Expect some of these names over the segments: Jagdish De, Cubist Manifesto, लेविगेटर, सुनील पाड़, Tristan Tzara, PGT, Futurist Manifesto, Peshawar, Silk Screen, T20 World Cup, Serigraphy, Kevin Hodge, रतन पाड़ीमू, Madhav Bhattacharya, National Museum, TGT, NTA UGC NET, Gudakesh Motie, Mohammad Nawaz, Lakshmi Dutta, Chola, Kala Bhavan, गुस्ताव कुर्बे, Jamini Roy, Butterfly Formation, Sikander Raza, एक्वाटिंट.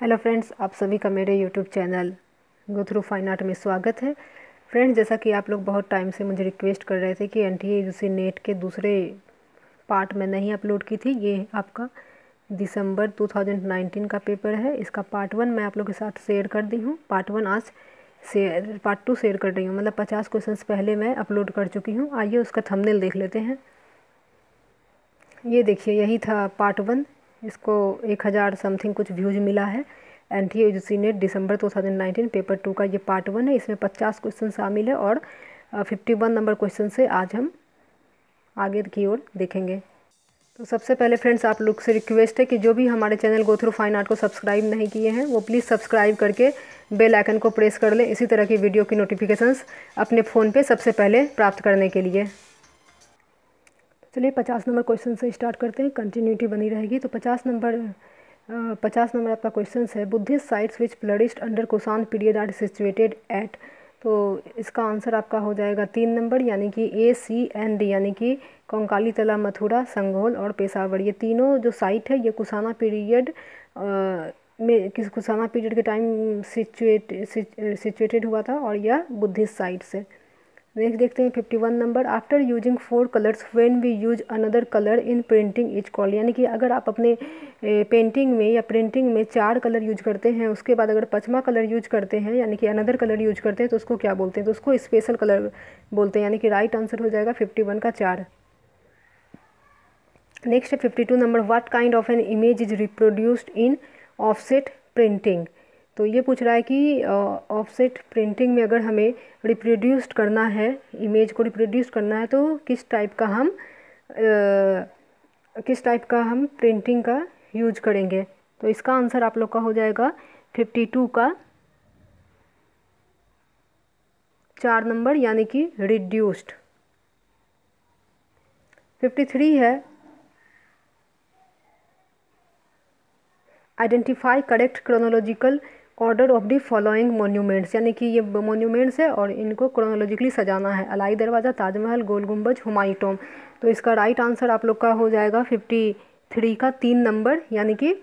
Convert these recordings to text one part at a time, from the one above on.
Hello friends, आप सभी का मेरे YouTube channel go through fine art में स्वागत है। फ्रेंड्स, जैसा कि आप लोग बहुत टाइम से मुझे रिक्वेस्ट कर रहे थे कि एनटीए यूजीसी नेट के दूसरे पार्ट में नहीं अपलोड की थी। ये आपका दिसंबर 2019 का पेपर है। इसका पार्ट वन मैं आप लोग के साथ शेयर कर दी हूँ। पार्ट वन आज शेयर, पार्ट टू शेयर कर रही हूँ, मतलब 50 क्वेश्चन पहले मैं अपलोड कर चुकी हूँ। आइए उसका थंबनेल देख लेते हैं। ये देखिए, यही था पार्ट वन। इसको 1000 समथिंग कुछ व्यूज मिला है। एनटीए यूजीसी नेट दिसंबर 2019 पेपर टू का ये पार्ट वन है। इसमें 50 क्वेश्चन शामिल है और 51 नंबर क्वेश्चन से आज हम आगे की ओर देखेंगे। तो सबसे पहले फ्रेंड्स, आप लोग से रिक्वेस्ट है कि जो भी हमारे channel go through fine art को सब्सक्राइब नहीं किए हैं वो प्लीज़ सब्सक्राइब करके बेल आइकन को प्रेस कर लें, इसी तरह की वीडियो की नोटिफिकेशंस अपने फ़ोन पर सबसे पहले प्राप्त करने के लिए। चलिए 50 नंबर क्वेश्चन से स्टार्ट करते हैं, कंटिन्यूटी बनी रहेगी। तो 50 नंबर आपका क्वेश्चन है, Buddhist sites which flourished under Kushan period are situated at. तो इसका आंसर आपका हो जाएगा 3 नंबर, यानी कि A, C एंड D, यानी कि कोंकाली तला, मथुरा, संगोल और पेशावर। ये तीनों जो साइट है ये कुसाना पीरियड में, किस कुसाना पीरियड के टाइम सिचुएटेड हुआ था और यह बुद्धिस्ट साइट्स है। नेक्स्ट देखते हैं 51 number, after using 4 colours when we use another colour in printing each call. यानी कि अगर आप अपने पेंटिंग में या प्रिंटिंग में 4 कलर यूज करते हैं, उसके बाद अगर 5वां कलर यूज करते हैं यानी कि अनदर कलर यूज करते हैं तो उसको क्या बोलते हैं? तो उसको स्पेशल कलर बोलते हैं। यानी कि राइट आंसर हो जाएगा 51 का 4। नेक्स्ट है 52 number, what kind of an image is reproduced in offset printing. तो ये पूछ रहा है कि ऑफसेट प्रिंटिंग में अगर हमें रिप्रोड्यूस्ड करना है, इमेज को रिप्रोड्यूस करना है, तो किस टाइप का हम प्रिंटिंग का यूज करेंगे। तो इसका आंसर आप लोग का हो जाएगा 52 का 4 नंबर, यानी कि रिड्यूस्ड। 53 है, identify correct chronological order of the following monuments. यानी कि ये मोन्यूमेंट्स है और इनको क्रोनोलॉजिकली सजाना है। अलाई दरवाज़ा, ताजमहल, गोल गुंबज, हुमायूं टॉम्ब। तो इसका राइट आंसर आप लोग का हो जाएगा 53 का 3 नंबर, यानी कि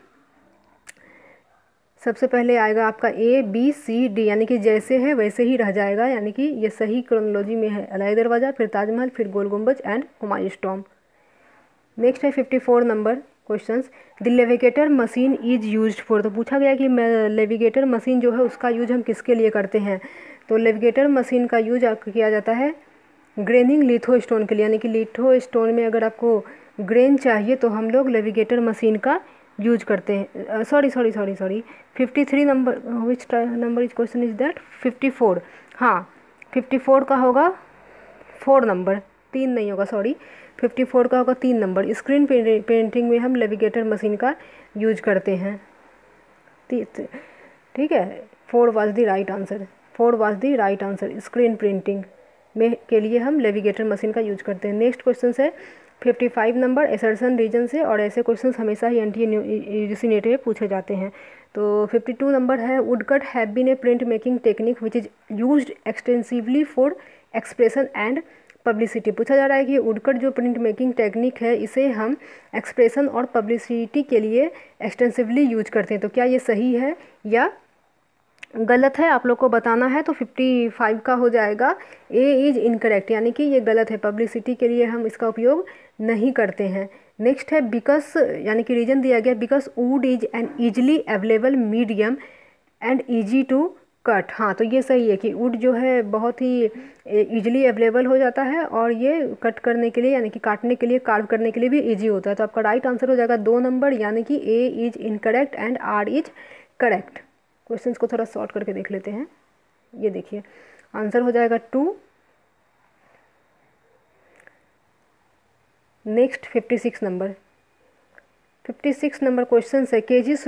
सबसे पहले आएगा आपका A, B, C, D, यानी कि जैसे है वैसे ही रह जाएगा। यानी कि ये सही क्रोनोलॉजी में है, अलाई दरवाज़ा, फिर ताजमहल, फिर गोल गुंबज एंड हुमायूं टॉम्ब। नेक्स्ट है 54 number questions, the लेविगेटर machine is used for. तो पूछा गया कि लेविगेटर मशीन जो है उसका यूज हम किसके लिए करते हैं? तो लेविगेटर मशीन का यूज किया जाता है ग्रेनिंग लिथो स्टोन के लिए। यानी कि लिथो स्टोन में अगर आपको ग्रेन चाहिए तो हम लोग लेविगेटर मशीन का यूज करते हैं। 53 number, which number is question is that? 54, हाँ 54 का होगा 4 नंबर, 3 नहीं होगा, सॉरी 54 का होगा 3 नंबर। स्क्रीन पेंटिंग में हम लेविगेटर मशीन का यूज करते हैं। ठीक है, 4 was the right answer. Screen printing में के लिए हम लेविगेटर मशीन का यूज करते हैं। नेक्स्ट क्वेश्चन है 55 नंबर, एसर्शन रीजन से, और ऐसे क्वेश्चन हमेशा ही एनटीए यूजीसी नेट में पूछे जाते हैं। तो 52 नंबर है, woodcut have been a print making technique which is used extensively for expression and publicity. पूछा जा रहा है कि वुडकट जो प्रिंट मेकिंग टेक्निक है इसे हम एक्सप्रेशन और पब्लिसिटी के लिए एक्सटेंसिवली यूज करते हैं। तो क्या ये सही है या गलत है, आप लोग को बताना है। तो 55 का हो जाएगा A इज इनकरेक्ट, यानी कि ये गलत है, पब्लिसिटी के लिए हम इसका उपयोग नहीं करते हैं। नेक्स्ट है बिकॉज, यानी कि रीजन दिया गया, because wood is an easily available medium and easy to cut. हाँ, तो ये सही है कि वुड जो है बहुत ही ईजिली अवेलेबल हो जाता है और ये कट करने के लिए, यानी कि काटने के लिए, कार्व करने के लिए भी ईजी होता है। तो आपका राइट आंसर हो जाएगा 2 नंबर, यानी कि A is incorrect and R is correct. Questions को थोड़ा शॉर्ट करके देख लेते हैं। ये देखिए, आंसर हो जाएगा 2। नेक्स्ट 56 नंबर, 56 नंबर क्वेश्चन है, K G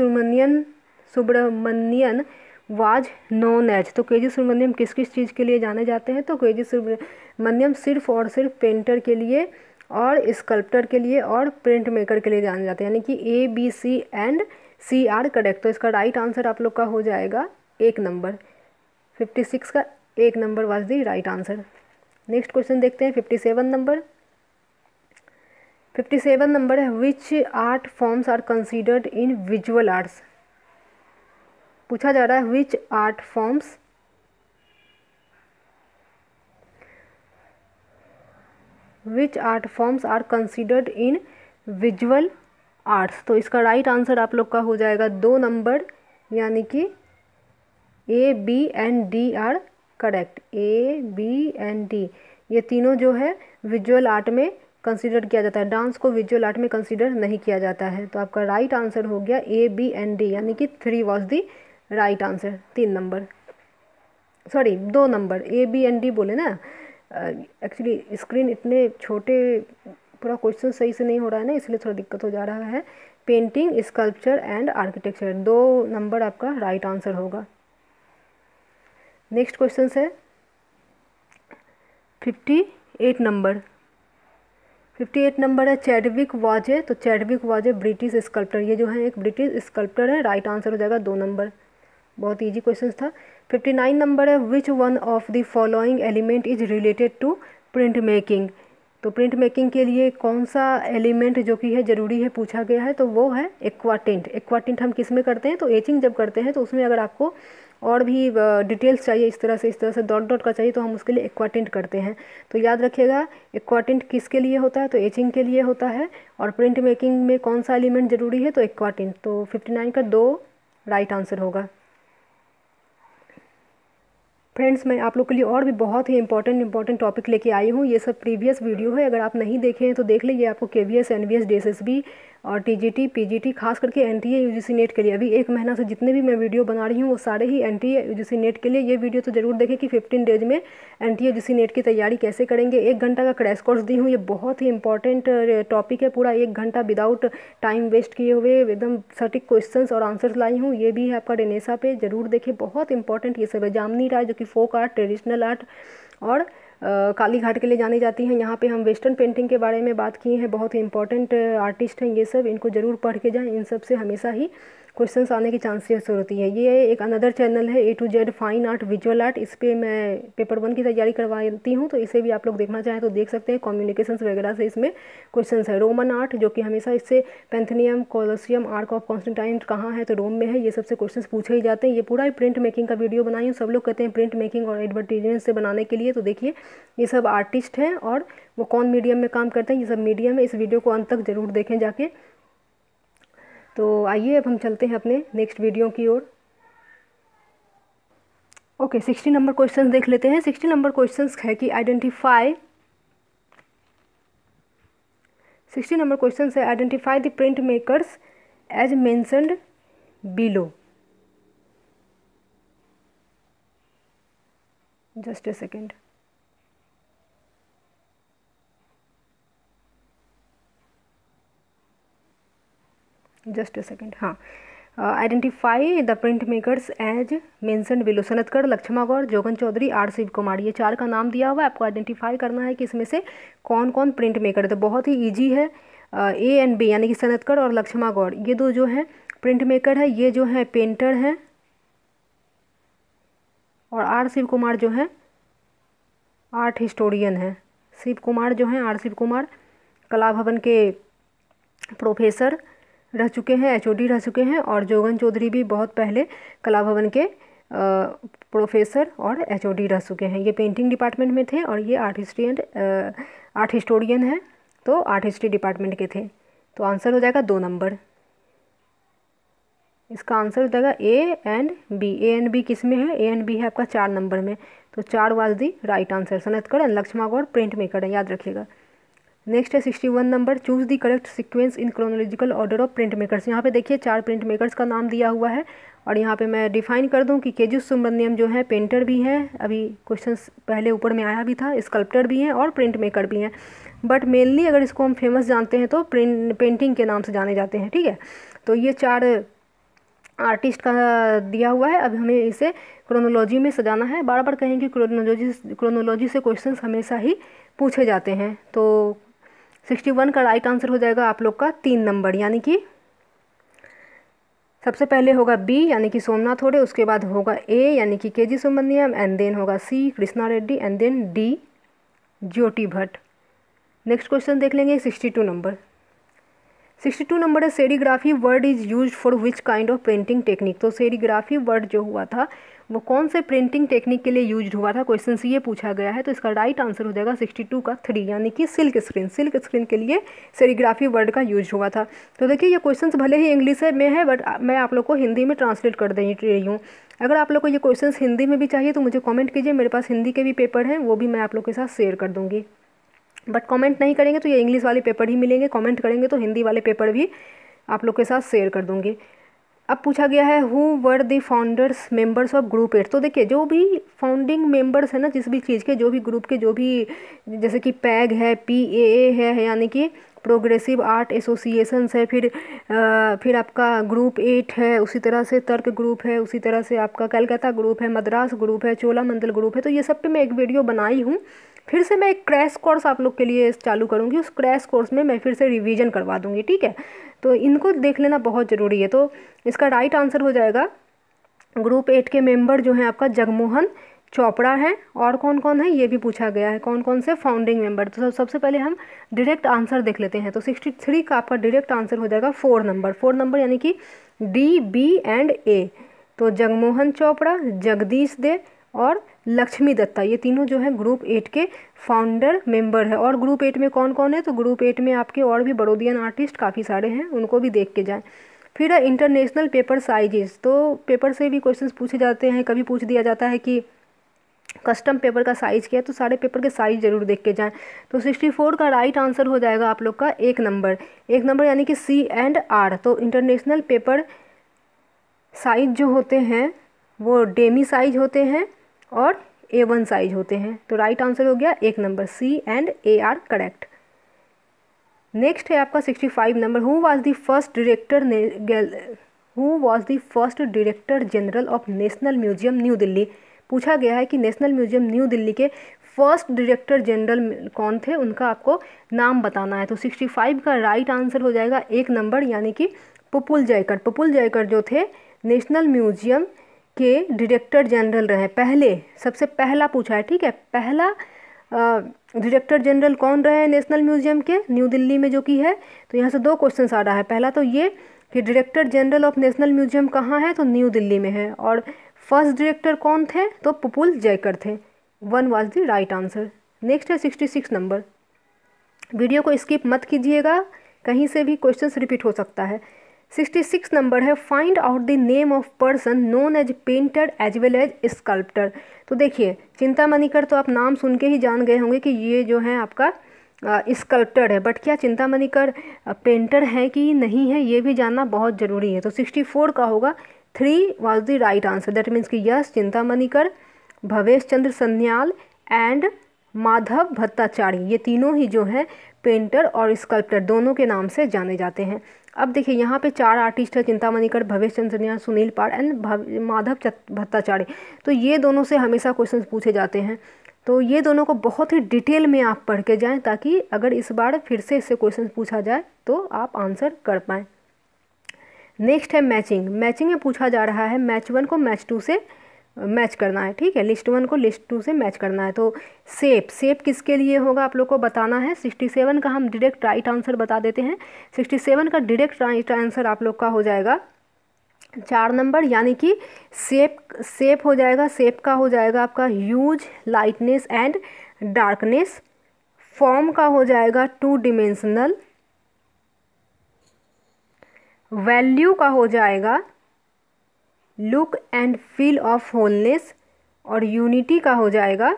Subramanyan was known as. तो के जी सुब्रमण्यम किस किस चीज़ के लिए जाने जाते हैं? तो के जी सुब्रमण्यम सिर्फ और सिर्फ पेंटर के लिए और स्कल्प्टर के लिए और प्रिंट मेकर के लिए जाने जाते हैं। यानी कि A, B, C and C are correct. तो इसका राइट आंसर आप लोग का हो जाएगा 1 नंबर, 56 का 1 number was the right answer. Next question देखते हैं 57 नंबर, 57 नंबर है, which art forms are considered in visual arts. पूछा जा रहा है which art forms are considered in visual arts. तो इसका राइट आंसर आप लोग का हो जाएगा 2 नंबर यानी कि A B and D are correct. A B and D ये तीनों जो है विजुअल आर्ट में कंसीडर किया जाता है, डांस को विजुअल आर्ट में कंसीडर नहीं किया जाता है। तो आपका राइट आंसर हो गया ए बी एंड डी यानी कि 3 was the right answer 3 number sorry 2 number A B and D बोले ना, एक्चुअली स्क्रीन इतने छोटे पूरा क्वेश्चन सही से नहीं हो रहा है ना, इसलिए थोड़ा दिक्कत हो जा रहा है। Painting sculpture and architecture 2 number आपका राइट आंसर होगा। नेक्स्ट क्वेश्चन है 58 नंबर। 58 नंबर है चैडविक वाजे। तो चैडविक वाजे ब्रिटिश स्कल्प्टर, ये जो है एक ब्रिटिश स्कल्प्टर है, राइट आंसर हो जाएगा 2 नंबर। बहुत ईजी क्वेश्चन था। 59 नंबर है which one of the following element is related to print making. तो प्रिंट मेकिंग के लिए कौन सा एलिमेंट जो कि है ज़रूरी है पूछा गया है, तो वो है एक्वाटिंट। एक्वाटिंट हम किस में करते हैं, तो एचिंग जब करते हैं। तो उसमें अगर आपको और भी डिटेल्स चाहिए, इस तरह से डॉट डॉट का चाहिए, तो हम उसके लिए एक्वाटिंट करते हैं। तो याद रखिएगा एक्वाटिंट किसके लिए होता है, तो एचिंग के लिए होता है। और प्रिंट मेकिंग में कौन सा एलिमेंट ज़रूरी है, तो एक्वाटिंट। तो 59 का 2 राइट आंसर होगा। फ्रेंड्स मैं आप लोग के लिए और भी बहुत ही इंपॉर्टेंट टॉपिक लेके आई हूँ। ये सब प्रीवियस वीडियो है, अगर आप नहीं देखे हैं तो देख लीजिए। आपको KVS NVS DSSB और TGT PGT खास करके NTA UGC NET के लिए अभी 1 महीना से जितने भी मैं वीडियो बना रही हूँ वो सारे ही NTA UGC NET के लिए। ये वीडियो तो ज़रूर देखें कि 15 डेज में NTA UGC NET की तैयारी कैसे करेंगे। 1 घंटा का क्रैश कोर्स दी हूँ, ये बहुत ही इंपॉर्टेंट टॉपिक है। पूरा 1 घंटा विदाउट टाइम वेस्ट किए हुए एकदम सटीक क्वेश्चन और आंसर्स लाई हूँ। ये भी है आपका रेनेसा पे, ज़रूर देखिए, बहुत इंपॉर्टेंट ये सब है। जामनी राय जो कि फोक आर्ट, ट्रेडिशनल आर्ट और काली घाट के लिए जानी जाती हैं। यहाँ पे हम वेस्टर्न पेंटिंग के बारे में बात की है, बहुत ही इंपॉर्टेंट आर्टिस्ट हैं ये सब, इनको ज़रूर पढ़ के जाएं। इन सब से हमेशा ही क्वेश्चंस आने की चांसेस होती है। ये एक अनदर चैनल है A to Z fine art visual art, इस पर मैं पेपर 1 की तैयारी करवाती हूँ, तो इसे भी आप लोग देखना चाहें तो देख सकते हैं। कम्युनिकेशंस वगैरह से इसमें क्वेश्चन है। रोमन आर्ट जो कि हमेशा इससे Pantheon, Colosseum, arc of Constantine कहाँ है, तो रोम में है, ये सबसे क्वेश्चन पूछे ही जाते हैं। ये पूरा प्रिंट मेकिंग का वीडियो बनाई हूँ। सब लोग कहते हैं प्रिंट मेकिंग और एडवर्टीजमेंट से बनाने के लिए, तो देखिए ये सब आर्टिस्ट हैं और वो कौन मीडियम में काम करते हैं, ये सब मीडियम है। इस वीडियो को अंत तक ज़रूर देखें जाके। तो आइए अब हम चलते हैं अपने नेक्स्ट वीडियो की ओर। ओके 60 नंबर क्वेश्चन देख लेते हैं। 60 नंबर क्वेश्चन है कि आइडेंटिफाई 60 नंबर क्वेश्चन है identify the print makers as mentioned below. Just a second. हाँ, identify the print makers as mentioned below. Sanatkar, Laxma Goud, Jogen Chowdhury, R Shiv Kumar, ये 4 का नाम दिया हुआ है। आपको आइडेंटिफाई करना है कि इसमें से कौन कौन प्रिंट मेकर है। तो बहुत ही ईजी है। A and B यानी कि सनतकर और लक्ष्मा गौड़, ये 2 जो हैं प्रिंट मेकर है, ये जो है पेंटर हैं, और आर शिव कुमार जो हैं आर्ट हिस्टोरियन हैं। आर शिव कुमार कला भवन के प्रोफेसर रह चुके हैं, HOD रह चुके हैं, और जोगन चौधरी भी बहुत पहले कला भवन के प्रोफेसर और HOD रह चुके हैं। ये पेंटिंग डिपार्टमेंट में थे और ये आर्ट हिस्टोरियन है, तो आर्ट हिस्ट्री डिपार्टमेंट के थे। तो आंसर हो जाएगा 2 नंबर। इसका आंसर हो जाएगा A and B। A and B किस में है, A and B है आपका 4 नंबर में, तो 4 was the right answer. Sanatkar and Laxma Goud print maker है, याद रखिएगा। नेक्स्ट है 61 number, choose the correct sequence in chronological order of print makers. यहाँ पे देखिए 4 प्रिंट मेकर्स का नाम दिया हुआ है, और यहाँ पे मैं डिफाइन कर दूँ कि KG सुब्रमण्यम जो है पेंटर भी हैं, अभी क्वेश्चन पहले ऊपर में आया भी था, स्कल्प्टर भी हैं और प्रिंट मेकर भी हैं, बट मेनली अगर इसको हम फेमस जानते हैं तो पेंटिंग के नाम से जाने जाते हैं। ठीक है, तो ये 4 आर्टिस्ट का दिया हुआ है। अब हमें इसे क्रोनोलॉजी में सजाना है। बार-बार कहेंगे क्रोनोलॉजी से क्वेश्चन हमेशा ही पूछे जाते हैं। तो 61 का राइट आंसर हो जाएगा आप लोग का 3 नंबर, यानी कि सबसे पहले होगा B यानी कि सोमनाथ होरे, उसके बाद होगा A यानी कि KG सुब्रमण्यम, एंड देन होगा C Krishna Reddy, and then D Jyoti Bhatt. Next question देख लेंगे 62 नंबर। 62 नंबर है serigraphy word is used for which kind of printing technique. तो सेरीग्राफी वर्ड जो हुआ था वो कौन से प्रिंटिंग टेक्निक के लिए यूज्ड हुआ था, क्वेश्चन ये पूछा गया है। तो इसका राइट आंसर हो जाएगा 62 का 3 यानी कि सिल्क स्क्रीन। सिल्क स्क्रीन के लिए सेरीग्राफी वर्ड का यूज हुआ था। तो देखिए ये क्वेश्चन भले ही इंग्लिश में है बट मैं आप लोग को हिंदी में ट्रांसलेट कर दे रही हूँ। अगर आप लोग को ये क्वेश्चन हिंदी में भी चाहिए तो मुझे कॉमेंट कीजिए, मेरे पास हिंदी के भी पेपर हैं वो भी मैं आप लोग के साथ शेयर कर दूँगी। बट कमेंट नहीं करेंगे तो ये इंग्लिश वाले पेपर ही मिलेंगे, कमेंट करेंगे तो हिंदी वाले पेपर भी आप लोग के साथ शेयर कर दूंगी। अब पूछा गया है who were the founders members of group eight. तो देखिए जो भी फाउंडिंग मेंबर्स है ना जिस भी चीज़ के, जो भी ग्रुप के, जो भी जैसे कि पैग है, PAA है यानी कि प्रोग्रेसिव आर्ट एसोसिएशंस है, फिर आपका ग्रुप 8 है, उसी तरह से तर्क ग्रुप है, उसी तरह से आपका कलकत्ता ग्रुप है, मद्रास ग्रुप है, चोला मंडल ग्रुप है। तो ये सब पे मैं एक वीडियो बनाई हूँ, फिर से मैं एक क्रैश कोर्स आप लोग के लिए चालू करूँगी, उस क्रैश कोर्स में मैं फिर से रिवीजन करवा दूँगी, ठीक है। तो इनको देख लेना बहुत ज़रूरी है। तो इसका राइट आंसर हो जाएगा ग्रुप 8 के मेंबर जो हैं आपका जगमोहन चोपड़ा है। और कौन कौन है ये भी पूछा गया है, कौन कौन से फाउंडिंग मेंबर। तो सबसे पहले हम डायरेक्ट आंसर देख लेते हैं। तो 63 का आपका डायरेक्ट आंसर हो जाएगा 4 नंबर यानी कि D, B एंड A। तो जगमोहन चोपड़ा, जगदीश दे और लक्ष्मी दत्ता, ये तीनों जो है ग्रुप 8 के फाउंडर मेंबर है। और ग्रुप 8 में कौन कौन है, तो ग्रुप 8 में आपके और भी बड़ोदियन आर्टिस्ट काफ़ी सारे हैं, उनको भी देख के जाएं। फिर इंटरनेशनल पेपर साइजेस, तो पेपर से भी क्वेश्चंस पूछे जाते हैं, कभी पूछ दिया जाता है कि कस्टम पेपर का साइज़ क्या है, तो सारे पेपर के साइज़ ज़रूर देख के जाएँ। तो 64 का राइट आंसर हो जाएगा आप लोग का 1 नंबर यानी कि C एंड R। तो इंटरनेशनल पेपर साइज जो होते हैं वो डेमी साइज होते हैं और A1 साइज होते हैं। तो राइट आंसर हो गया 1 number C and A R correct. Next है आपका 65 number who was the first director general of national museum new Delhi. पूछा गया है कि नेशनल म्यूजियम न्यू दिल्ली के फर्स्ट डायरेक्टर जनरल कौन थे, उनका आपको नाम बताना है। तो 65 का राइट आंसर हो जाएगा 1 नंबर यानी कि पुपुल जयकर। पुपुल जयकर जो थे नेशनल म्यूजियम के डायरेक्टर जनरल रहे, पहले सबसे पहला पूछा है, ठीक है। पहला डायरेक्टर जनरल कौन रहे नेशनल म्यूजियम के न्यू दिल्ली में, जो कि है, तो यहाँ से 2 क्वेश्चन आ रहा है। पहला तो ये कि director general of national museum कहाँ है, तो न्यू दिल्ली में है। और फर्स्ट डायरेक्टर कौन थे, तो पुपुल जयकर थे। 1 was the right answer. Next है 66 नंबर, वीडियो को स्किप मत कीजिएगा, कहीं से भी क्वेश्चन रिपीट हो सकता है। 66 नंबर है find out the name of person known as painter as well as sculptor. तो देखिए चिंतामणि कर तो आप नाम सुन के ही जान गए होंगे कि ये जो है आपका स्कल्प्टर है, बट क्या चिंतामणि कर पेंटर है कि नहीं है ये भी जानना बहुत ज़रूरी है। तो 64 का होगा 3 was the right answer, that means कि यस चिंतामणि कर, भवेश चंद्र सन्याल एंड माधव भट्टाचार्य, ये तीनों ही जो हैं पेंटर और स्कल्प्टर दोनों के नाम से जाने जाते हैं। अब देखिए यहाँ पे 4 आर्टिस्ट है, चिंतामणि कर, भवेश चंद्र सन्याल, सुनील पाड़ एंड माधव भट्टाचार्य। तो ये दोनों से हमेशा क्वेश्चन पूछे जाते हैं, तो ये दोनों को बहुत ही डिटेल में आप पढ़ के जाएँ ताकि अगर इस बार फिर से इससे क्वेश्चन पूछा जाए तो आप आंसर कर पाएँ। नेक्स्ट है मैचिंग। मैचिंग में पूछा जा रहा है मैच 1 को मैच 2 से मैच करना है, ठीक है, लिस्ट 1 को लिस्ट 2 से मैच करना है। तो सेप किसके लिए होगा आप लोग को बताना है। 67 का हम डायरेक्ट राइट आंसर बता देते हैं। 67 का डायरेक्ट राइट आंसर आप लोग का हो जाएगा 4 नंबर यानी कि सेप हो जाएगा। सेप का हो जाएगा आपका huge, lightness and darkness. Form का हो जाएगा 2 डिमेंशनल। वैल्यू का हो जाएगा look and feel of wholeness. और यूनिटी का हो जाएगा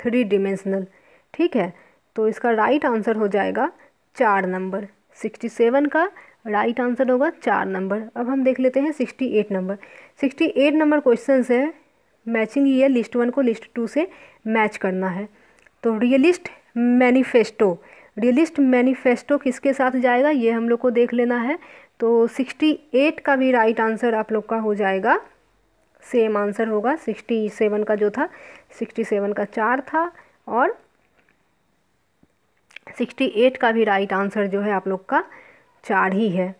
थ्री डिमेंशनल, ठीक है। तो इसका राइट आंसर हो जाएगा 4 नंबर। 67 का राइट आंसर होगा 4 नंबर। अब हम देख लेते हैं 68 नंबर। 68 नंबर क्वेश्चन है मैचिंग ये लिस्ट 1 को लिस्ट 2 से मैच करना है। तो रियलिस्ट मैनिफेस्टो किसके साथ जाएगा ये हम लोग को देख लेना है। तो 68 का भी राइट आंसर आप लोग का हो जाएगा, सेम आंसर होगा 67 का जो था। 67 का 4 था और 68 का भी राइट आंसर जो है आप लोग का 4 ही है।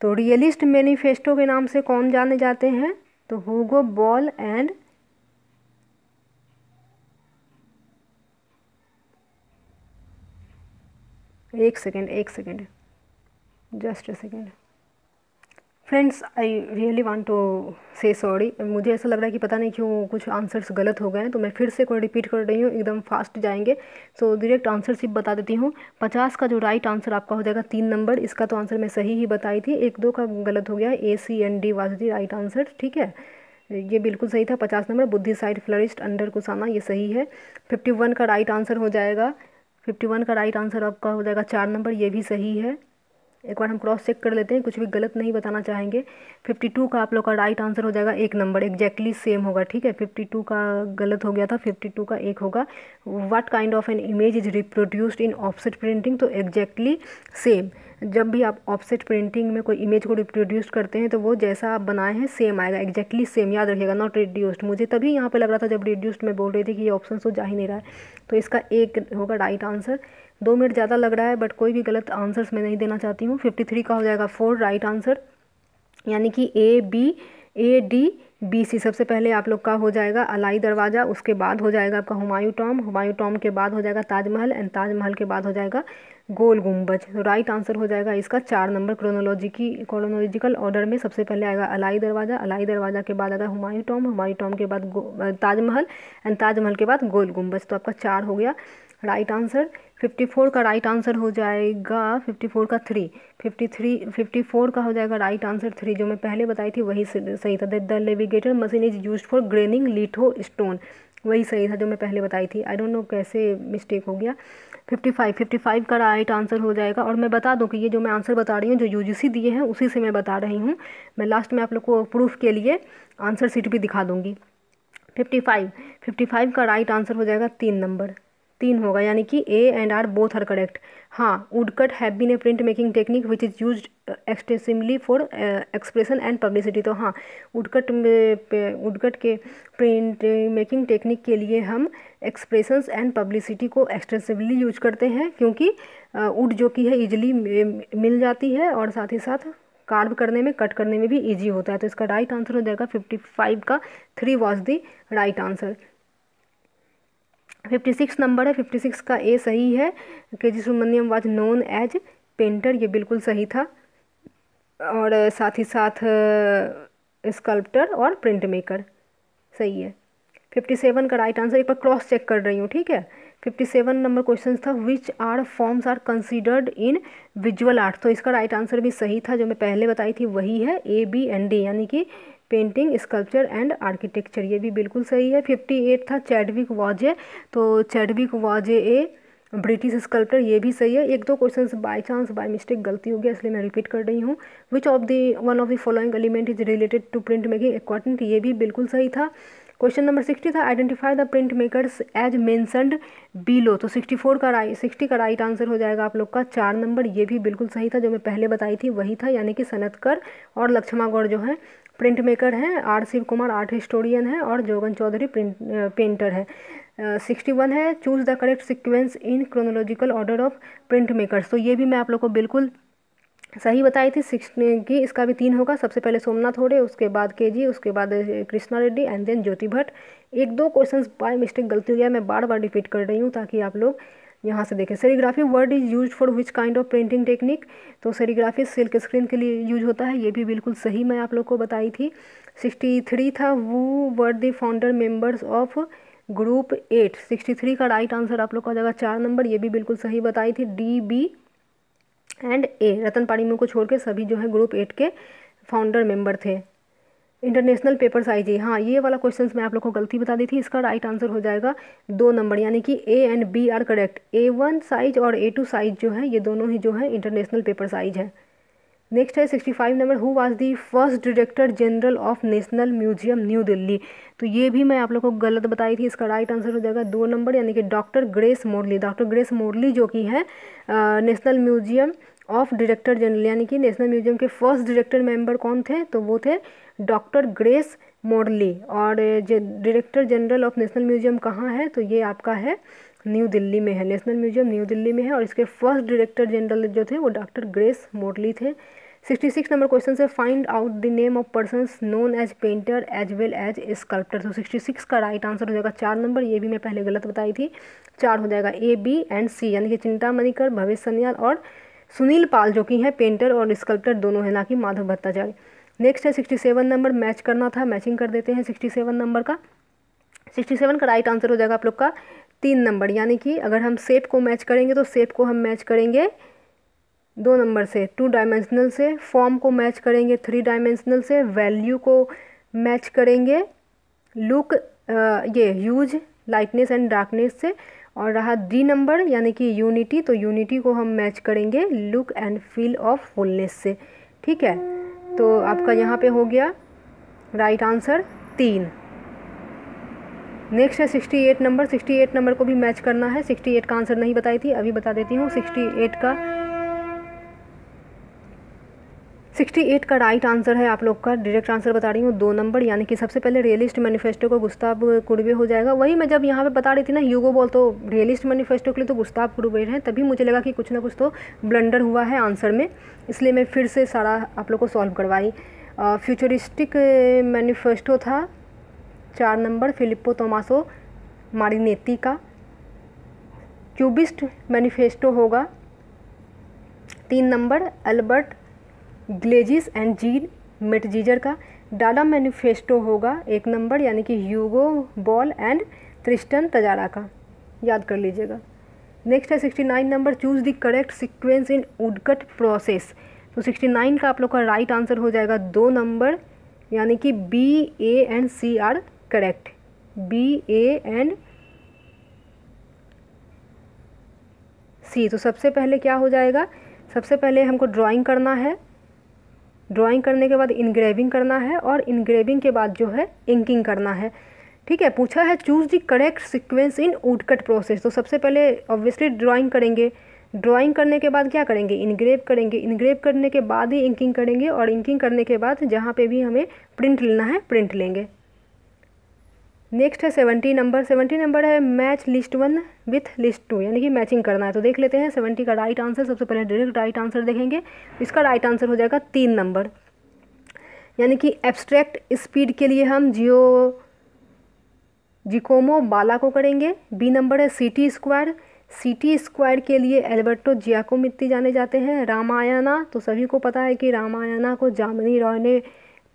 तो रियलिस्ट मैनिफेस्टो के नाम से कौन जाने जाते हैं, तो हुगो बॉल एंड एक second just a second friends, I really want to say sorry. मुझे ऐसा लग रहा है कि पता नहीं क्यों कुछ आंसर्स गलत हो गए हैं, तो मैं फिर से कोई रिपीट कर रही हूँ, एकदम फास्ट जाएंगे। सो डायरेक्ट आंसर सिर्फ बता देती हूँ। 50 का जो राइट आंसर आपका हो जाएगा 3 नंबर, इसका तो आंसर मैं सही ही बताई थी, 1-2 का गलत हो गया। A C N D was the right answer, ठीक है, ये बिल्कुल सही था। 50 number Buddhist art flourished under Kushana, ये सही है। 51 का राइट आंसर हो जाएगा, 51 का राइट आंसर आपका हो जाएगा 4 नंबर, ये भी सही है। एक बार हम क्रॉस चेक कर लेते हैं, कुछ भी गलत नहीं बताना चाहेंगे। 52 का आप लोग का राइट आंसर हो जाएगा 1 नंबर, एग्जैक्टली सेम होगा, ठीक है। 52 का गलत हो गया था, 52 का 1 होगा। What kind of an image is reproduced in offset printing, तो एग्जैक्टली सेम, जब भी आप ऑफसेट प्रिंटिंग में कोई इमेज को रिप्रोड्यूस करते हैं तो वो जैसा आप बनाए हैं सेम आएगा, एग्जैक्टली सेम, याद रखिएगा, नॉट रिड्यूस्ड। मुझे तभी यहाँ पर लग रहा था जब रिड्यूस्ड मैं बोल रही थी कि ये ऑप्शन तो जा ही नहीं रहा है, तो इसका 1 होगा राइट आंसर। 2 मिनट ज़्यादा लग रहा है, बट कोई भी गलत आंसर्स मैं नहीं देना चाहती हूँ। 53 का हो जाएगा 4 राइट आंसर, यानी कि A B A D B C। सबसे पहले आप लोग का हो जाएगा अलाई दरवाज़ा, उसके बाद हो जाएगा आपका हुमायूं टॉम्ब के बाद हो जाएगा ताजमहल, एंड ताजमहल के बाद हो जाएगा गोल गुम्बज। राइट आंसर हो जाएगा इसका 4 नंबर, क्रोनोलॉजिकल ऑर्डर में। सबसे पहले आएगा अलाई दरवाज़ा के बाद आएगा हुमायूं टॉम्ब के बाद ताजमहल, एंड ताजमहल के बाद गोल गुम्बज। तो आपका 4 हो गया राइट आंसर। 54 का राइट आंसर हो जाएगा 54 का 3, 54 का हो जाएगा राइट आंसर 3, जो मैं पहले बताई थी वही सही था। The लेविगेटर machine is used for graining litho stone, वही सही था जो मैं पहले बताई थी। आई डोंट नो कैसे मिस्टेक हो गया। 55 का राइट आंसर हो जाएगा, और मैं बता दूं कि ये जो मैं आंसर बता रही हूँ जो यूजीसी दिए हैं उसी से मैं बता रही हूँ। मैं लास्ट में आप लोग को प्रूफ के लिए आंसर शीट भी दिखा दूँगी। 55 का राइट आंसर हो जाएगा 3 नंबर, 3 होगा, यानी कि A and R both are correct. हाँ, woodcut have been a print making technique which is use extensively for expression and publicity. तो हाँ, वुडकट के प्रिंट मेकिंग टेक्निक के लिए हम एक्सप्रेशंस एंड पब्लिसिटी को एक्सटेंसिवली यूज करते हैं, क्योंकि वुड जो कि है इजीली मिल जाती है और साथ ही साथ कार्व करने में, कट करने में भी ईजी होता है। तो इसका राइट आंसर हो जाएगा 55 का 3 was the right answer. 56 number है, 56 का A सही है। KG सुब्रमण्यम वाज नोन एज पेंटर, ये बिल्कुल सही था, और साथ ही साथ स्कल्प्टर और प्रिंट मेकर सही है। 57 का राइट आंसर, एक बार क्रॉस चेक कर रही हूँ, ठीक है। 57 नंबर क्वेश्चन था which are forms are considered in visual art, तो इसका राइट आंसर भी सही था जो मैं पहले बताई थी वही है A B and D, यानी कि पेंटिंग, स्कल्पचर एंड आर्किटेक्चर, ये भी बिल्कुल सही है। 58 था चैडविक वाजे, तो चैडविक वाजे ए ब्रिटिश स्कल्पचर, ये भी सही है। 1-2 questions by chance by mistake गलती हो गया, इसलिए मैं रिपीट कर रही हूँ। Which of the one of the following element is related to print making aquatint, ये भी बिल्कुल सही था। क्वेश्चन नंबर 60 था identify the print makers as mentioned below, तो 60 का राइट आंसर हो जाएगा आप लोग का 4 नंबर, ये भी बिल्कुल सही था जो मैं पहले बताई थी वही था, यानी कि सनतकर और लक्ष्मा गौड़ जो है प्रिंट मेकर हैं, R Shiv Kumar art historian है, और जोगन चौधरी पेंटर है। 61 है choose the correct sequence in chronological order of print makers, तो ये भी मैं आप लोग को बिल्कुल सही बताई थी 60 की, इसका भी 3 होगा। सबसे पहले सोमनाथ होरे, उसके बाद KG, उसके बाद Krishna Reddy, and then Jyoti Bhatt. 1-2 question by mistake गलती हो गया, मैं बार रिपीट कर रही हूँ ताकि आप लोग यहाँ से देखें। Serigraphy word is used for which kind of printing technique, तो सेरीग्राफी सिल्क स्क्रीन के लिए यूज होता है, ये भी बिल्कुल सही मैं आप लोग को बताई थी। 63 था वो word the founder members of group 8, 63 का राइट आंसर आप लोग का हो जाएगा 4 नंबर, ये भी बिल्कुल सही बताई थी। D B and A, रतन पाड़ीमू को छोड़ के सभी जो है ग्रुप 8 के फाउंडर मेम्बर थे। इंटरनेशनल पेपर साइज, हाँ ये वाला क्वेश्चन मैं आप लोग को गलती बता दी थी, इसका राइट आंसर हो जाएगा 2 नंबर, यानी कि A and B are correct. A1 size और A2 साइज जो है ये दोनों ही जो है इंटरनेशनल पेपर साइज है। नेक्स्ट है 65 number who was the first director general of national museum new Delhi, तो ये भी मैं आप लोग को गलत बताई थी, इसका राइट आंसर हो जाएगा 2 नंबर, यानी कि डॉक्टर ग्रेस मोरली जो कि है national museum of director general, यानी कि नेशनल म्यूजियम के फर्स्ट डायरेक्टर मेंबर कौन थे, तो वो थे डॉक्टर ग्रेस मोरली, और director general of national museum कहाँ है, तो ये आपका है न्यू दिल्ली में है, नेशनल म्यूजियम न्यू दिल्ली में है, और इसके फर्स्ट डायरेक्टर जनरल जो थे वो डॉक्टर ग्रेस मोरली थे। 66 नंबर क्वेश्चन से find out the name of person known as painter as well as sculptor. तो 66 का राइट आंसर हो जाएगा 4 नंबर, ये भी मैं पहले गलत बताई थी, 4 हो जाएगा ए बी एंड सी, यानी कि चिंतामणि कर, भवेश सन्याल और सुनील पाल जो कि हैं पेंटर और स्कल्प्टर दोनों हैं, ना कि माधव भट्टाचार्य। नेक्स्ट है 67 नंबर, मैच करना था, मैचिंग कर देते हैं 67 नंबर का। 67 का राइट आंसर हो जाएगा आप लोग का 3 नंबर, यानी कि अगर हम शेप को मैच करेंगे तो शेप को हम मैच करेंगे 2 नंबर से, 2 डायमेंशनल से, फॉर्म को मैच करेंगे 3 डायमेंशनल से, वैल्यू को मैच करेंगे लुक ये ह्यूज लाइटनेस एंड डार्कनेस से, और रहा डी नंबर यानी कि यूनिटी, तो यूनिटी को हम मैच करेंगे look and feel of fullness से। ठीक है, तो आपका यहाँ पे हो गया राइट आंसर 3। नेक्स्ट है 68 नंबर, 68 नंबर को भी मैच करना है, 68 का आंसर नहीं बताई थी, अभी बता देती हूँ। 68 का राइट आंसर है आप लोग का, डायरेक्ट आंसर बता रही हूँ 2 नंबर, यानी कि सबसे पहले रियलिस्ट मैनिफेस्टो का गुस्ताव कुर्बे हो जाएगा। वही मैं जब यहाँ पे बता रही थी ना ह्यूगो बॉल, तो रियलिस्ट मैनिफेस्टो के लिए तो गुस्ताव कुर्बे हैं, तभी मुझे लगा कि कुछ ना कुछ तो ब्लंडर हुआ है आंसर में, इसलिए मैं फिर से सारा आप लोग को सॉल्व करवाई। फ्यूचरिस्टिक मैनिफेस्टो था 4 नंबर फिलिप्पो तोमासो मारिनेती का, क्यूबिस्ट मैनिफेस्टो होगा 3 number Albert Gleizes and Jean Metzinger का, डाडा मैनिफेस्टो होगा 1 नंबर यानी कि Hugo Ball and Tristan Tzara का, याद कर लीजिएगा। नेक्स्ट है 69 number, choose the correct sequence in woodcut process. तो 69 का आप लोग का राइट आंसर हो जाएगा 2 नंबर, यानी कि B A and C are correct, B A and C. तो सबसे पहले क्या हो जाएगा, सबसे पहले हमको ड्राइंग करना है, ड्राइंग करने के बाद इनग्रेविंग करना है और इनग्रेविंग के बाद जो है इंकिंग करना है। ठीक है, पूछा है choose the correct sequence in woodcut process, तो सबसे पहले ऑब्वियसली ड्राइंग करेंगे, ड्राइंग करने के बाद क्या करेंगे, इनग्रेव करेंगे, इनग्रेव करने के बाद ही इंकिंग करेंगे, और इंकिंग करने के बाद जहाँ पे भी हमें प्रिंट लेना है प्रिंट लेंगे। नेक्स्ट है 70 नंबर, 70 नंबर है मैच लिस्ट 1 विथ लिस्ट 2, यानी कि मैचिंग करना है। तो देख लेते हैं 70 का राइट आंसर, सबसे पहले डायरेक्ट राइट आंसर देखेंगे, इसका राइट आंसर हो जाएगा 3 नंबर, यानी कि एब्स्ट्रैक्ट स्पीड के लिए हम जिकोमो बाला को करेंगे। बी नंबर है सिटी स्क्वायर, सिटी स्क्वायर के लिए एल्बर्टो जियाकोमित्ती जाने जाते हैं। रामायणा, तो सभी को पता है कि रामायणा को जामिनी रॉय ने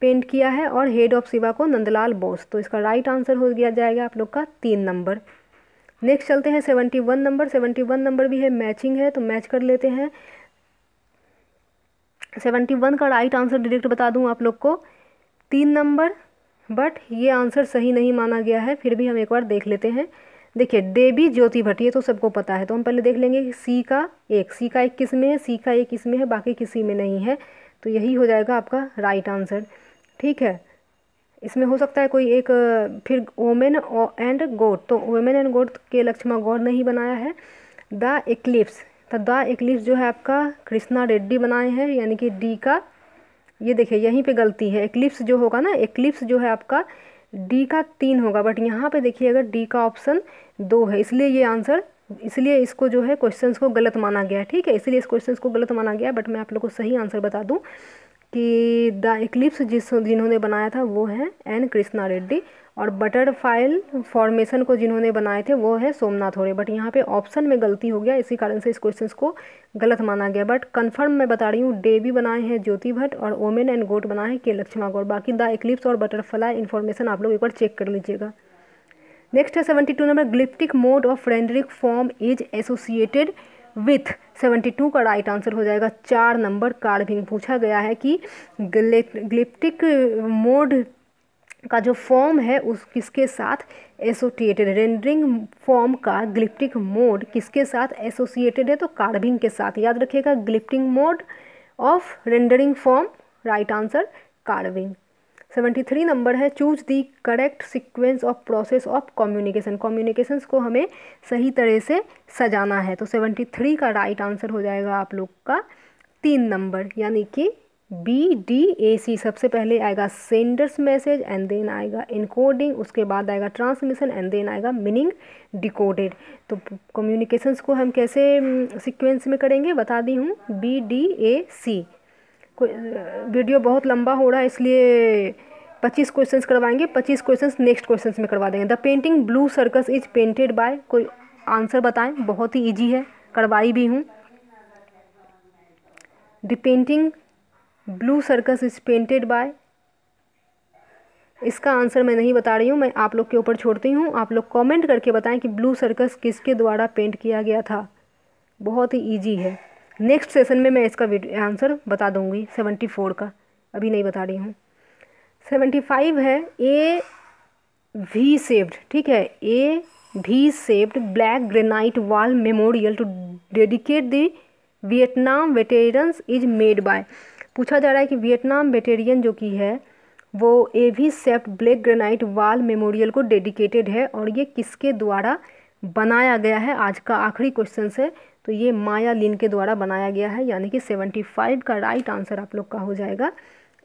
पेंट किया है, और हेड ऑफ शिवा को नंदलाल बोस, तो इसका राइट आंसर हो गया जाएगा आप लोग का 3 नंबर। नेक्स्ट चलते हैं 71 नंबर, 71 नंबर भी है मैचिंग है, तो मैच कर लेते हैं। 71 का राइट आंसर डायरेक्ट बता दूं आप लोग को 3 नंबर, बट ये आंसर सही नहीं माना गया है, फिर भी हम एक बार देख लेते हैं। देखिए देवी ज्योति भट्ट, ये तो सबको पता है, तो हम पहले देख लेंगे सी का एक किस में है, सी का एक किस में है, बाकी किसी में नहीं है, तो यही हो जाएगा आपका राइट आंसर। ठीक है, इसमें हो सकता है कोई एक फिर वोमेन एंड गॉड, तो वोमेन एंड गॉड के लक्ष्मा गौड़ ने ही बनाया है। द एक्लिप्स, तो द एक्लिप्स जो है आपका कृष्णा रेड्डी बनाए हैं, यानी कि डी का, ये देखिए यहीं पे गलती है, एक्लिप्स जो होगा ना, एक्लिप्स जो है आपका डी का 3 होगा, बट यहाँ पे देखिएगा डी का ऑप्शन 2 है, इसलिए ये आंसर, इसलिए इसको जो है क्वेश्चंस को गलत माना गया है। ठीक है, इसलिए इस क्वेश्चंस को गलत माना गया है, बट मैं आप लोगों को सही आंसर बता दूं कि द एक्लिप्स जिन्होंने बनाया था वो है एन कृष्णा रेड्डी, और बटरफ्लाई फॉर्मेशन को जिन्होंने बनाए थे वो है सोमनाथ होरे, बट यहाँ पे ऑप्शन में गलती हो गया, इसी कारण से इस क्वेश्चंस को गलत माना गया, बट कन्फर्म मैं बता रही हूँ डेवी बनाए हैं ज्योति भट्ट, और वोमेन एंड गोट बनाए हैं के लक्ष्मा गौड़, बाकी द एक्लिप्स और बटरफ्लाई इन्फॉर्मेशन आप लोग एक बार चेक कर लीजिएगा। नेक्स्ट है 72 number, glyptic mode of rendering form is associated with, 72 का राइट आंसर हो जाएगा 4 नंबर कार्विंग। पूछा गया है कि ग्लिप्टिक मोड का जो फॉर्म है उस किसके साथ एसोसिएटेड, रेंडरिंग फॉर्म का ग्लिप्टिक मोड किसके साथ एसोसिएटेड है, तो कार्विंग के साथ, याद रखिएगा glyptic mode of rendering form, right answer carving. 73 number है choose the correct sequence of process of communication, communications को हमें सही तरह से सजाना है, तो 73 का राइट आंसर हो जाएगा आप लोग का 3 नंबर, यानी कि बी डी ए सी। सबसे पहले आएगा सेंडर्स मैसेज एंड देन आएगा इनकोडिंग, उसके बाद आएगा ट्रांसमिशन एंड देन आएगा मीनिंग डिकोडेड, तो कम्युनिकेशंस को हम कैसे सीक्वेंस में करेंगे बता दी हूँ, B D A C. Video बहुत लंबा हो रहा है इसलिए 25 क्वेश्चंस करवाएंगे, 25 क्वेश्चंस नेक्स्ट क्वेश्चंस में करवा देंगे। The painting blue circus is painted by, कोई आंसर बताएं, बहुत ही इजी है, करवाई भी हूँ। The painting blue circus is painted by, इसका आंसर मैं नहीं बता रही हूँ, मैं आप लोग के ऊपर छोड़ती हूँ, आप लोग कमेंट करके बताएं कि ब्लू सर्कस किसके द्वारा पेंट किया गया था। बहुत ही इजी है, नेक्स्ट सेशन में मैं इसका आंसर बता दूंगी। 74 का अभी नहीं बता रही हूँ। 75 है ए वी शेप्ड, ठीक है, a V shaped black granite wall memorial to dedicate the Vietnam veterans is made by. पूछा जा रहा है कि वियतनाम वेटेरियन जो कि है वो a V shaped black granite wall memorial को डेडिकेटेड है और ये किसके द्वारा बनाया गया है, आज का आखिरी क्वेश्चन है, तो ये माया लिन के द्वारा बनाया गया है, यानी कि 75 का राइट आंसर आप लोग का हो जाएगा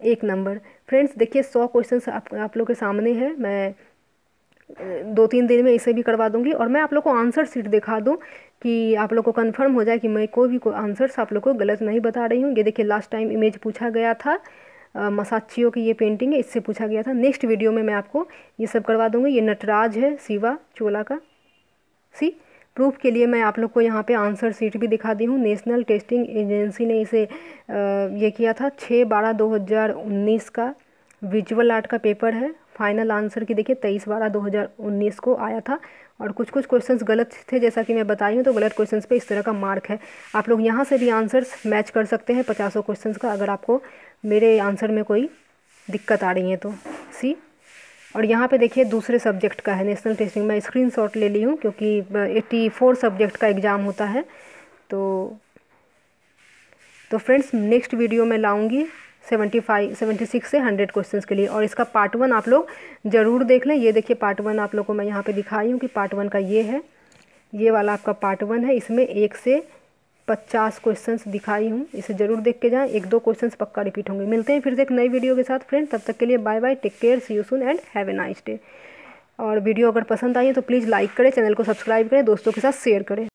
1 नंबर। फ्रेंड्स देखिए 100 क्वेश्चन आप लोग के सामने हैं, मैं 2-3 दिन में इसे भी करवा दूंगी और मैं आप लोग को आंसर शीट दिखा दूं कि आप लोग को कन्फर्म हो जाए कि मैं कोई भी आंसर्स आप लोग को गलत नहीं बता रही हूँ। ये देखिए लास्ट टाइम इमेज पूछा गया था, मसाचियो की ये पेंटिंग है, इससे पूछा गया था। नेक्स्ट वीडियो में मैं आपको ये सब करवा दूंगी। ये नटराज है शिवा चोला का। सी प्रूफ के लिए मैं आप लोग को यहाँ पे आंसर शीट भी दिखा दी हूँ। नेशनल टेस्टिंग एजेंसी ने इसे ये किया था 6/12/2019 का विजुअल आर्ट का पेपर है। फाइनल आंसर की देखिए 23/12/2019 को आया था और कुछ कुछ क्वेश्चंस गलत थे जैसा कि मैं बताई हूँ, तो गलत क्वेश्चंस पे इस तरह का मार्क है। आप लोग यहाँ से भी आंसर्स मैच कर सकते हैं 50 क्वेश्चंस का, अगर आपको मेरे आंसर में कोई दिक्कत आ रही है तो। सी और यहाँ पे देखिए दूसरे सब्जेक्ट का है नेशनल टेस्टिंग, मैं स्क्रीनशॉट ले ली हूँ क्योंकि 84 सब्जेक्ट का एग्ज़ाम होता है। तो फ्रेंड्स नेक्स्ट वीडियो में लाऊंगी 76 से 100 क्वेश्चंस के लिए और इसका पार्ट 1 आप लोग ज़रूर देख लें। ये देखिए पार्ट 1 आप लोग को मैं यहाँ पे दिखाई हूँ कि पार्ट 1 का ये है, ये वाला आपका पार्ट 1 है। इसमें 1 से 50 क्वेश्चंस दिखाई हूँ, इसे ज़रूर देख के जाएँ, 1-2 क्वेश्चंस पक्का रिपीट होंगे। मिलते हैं फिर से एक नई वीडियो के साथ फ्रेंड्स, तब तक के लिए bye bye, take care, see you soon and have a nice day. और वीडियो अगर पसंद आई है तो प्लीज़ लाइक करें, चैनल को सब्सक्राइब करें, दोस्तों के साथ शेयर करें।